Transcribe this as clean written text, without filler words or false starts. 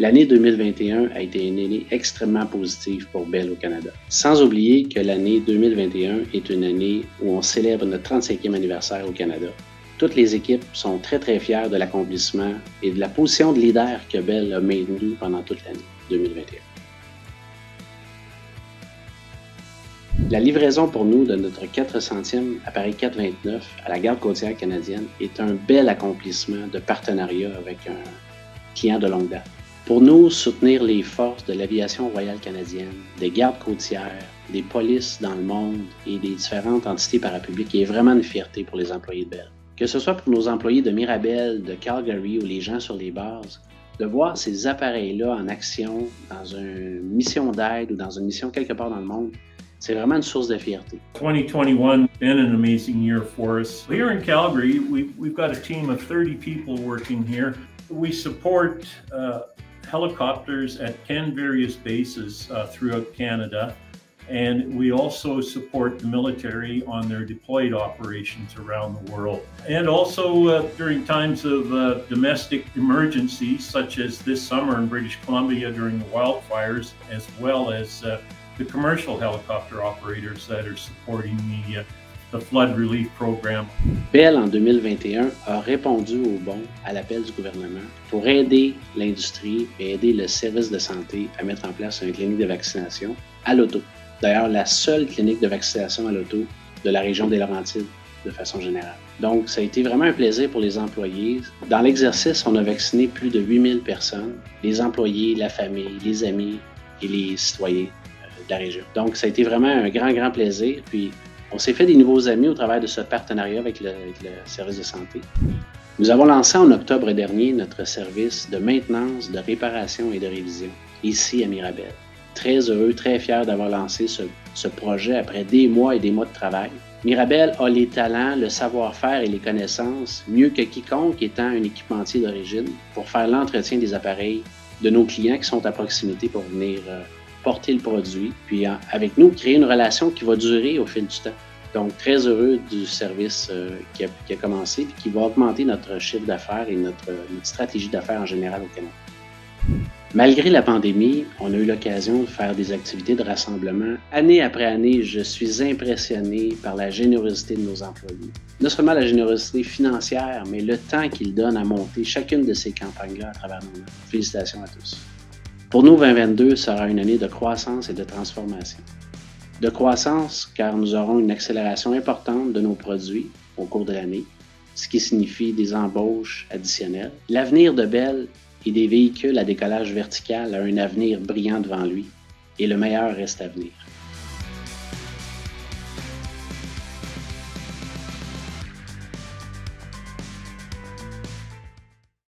L'année 2021 a été une année extrêmement positive pour Bell au Canada. Sans oublier que l'année 2021 est une année où on célèbre notre 35e anniversaire au Canada. Toutes les équipes sont très fières de l'accomplissement et de la position de leader que Bell a maintenue pendant toute l'année 2021. La livraison pour nous de notre 400e appareil 429 à la Garde Côtière canadienne est un bel accomplissement de partenariat avec un client de longue date. Pour nous, soutenir les forces de l'aviation royale canadienne, des gardes côtières, des polices dans le monde et des différentes entités parapubliques est vraiment une fierté pour les employés de Bell. Que ce soit pour nos employés de Mirabel, de Calgary ou les gens sur les bases, de voir ces appareils-là en action dans une mission d'aide ou dans une mission quelque part dans le monde, c'est vraiment une source de fierté. 2021 has been an amazing year for us. Here in Calgary, we've got a team of 30 people working here. We support helicopters at 10 various bases throughout Canada, and we also support the military on their deployed operations around the world. And also during times of domestic emergencies, such as this summer in British Columbia during the wildfires, as well as the commercial helicopter operators that are supporting the Flood Relief Program. Bell, en 2021, a répondu au bon à l'appel du gouvernement pour aider l'industrie et aider le service de santé à mettre en place une clinique de vaccination à l'auto. D'ailleurs, la seule clinique de vaccination à l'auto de la région des Laurentides, de façon générale. Donc, ça a été vraiment un plaisir pour les employés. Dans l'exercice, on a vacciné plus de 8000 personnes, les employés, la famille, les amis et les citoyens de la région. Donc, ça a été vraiment un grand plaisir. Puis, on s'est fait des nouveaux amis au travers de ce partenariat avec le service de santé. Nous avons lancé en octobre dernier notre service de maintenance, de réparation et de révision, ici à Mirabel. Très heureux, très fier d'avoir lancé ce projet après des mois et des mois de travail. Mirabel a les talents, le savoir-faire et les connaissances, mieux que quiconque étant un équipementier d'origine, pour faire l'entretien des appareils de nos clients qui sont à proximité pour venir porter le produit, puis avec nous, créer une relation qui va durer au fil du temps. Donc, très heureux du service qui a commencé et qui va augmenter notre chiffre d'affaires et notre stratégie d'affaires en général au Canada. Malgré la pandémie, on a eu l'occasion de faire des activités de rassemblement. Année après année, je suis impressionné par la générosité de nos employés. Non seulement la générosité financière, mais le temps qu'ils donnent à monter chacune de ces campagnes-là à travers nous. Félicitations à tous. Pour nous, 2022 sera une année de croissance et de transformation. De croissance, car nous aurons une accélération importante de nos produits au cours de l'année, ce qui signifie des embauches additionnelles. L'avenir de Bell et des véhicules à décollage vertical a un avenir brillant devant lui, et le meilleur reste à venir.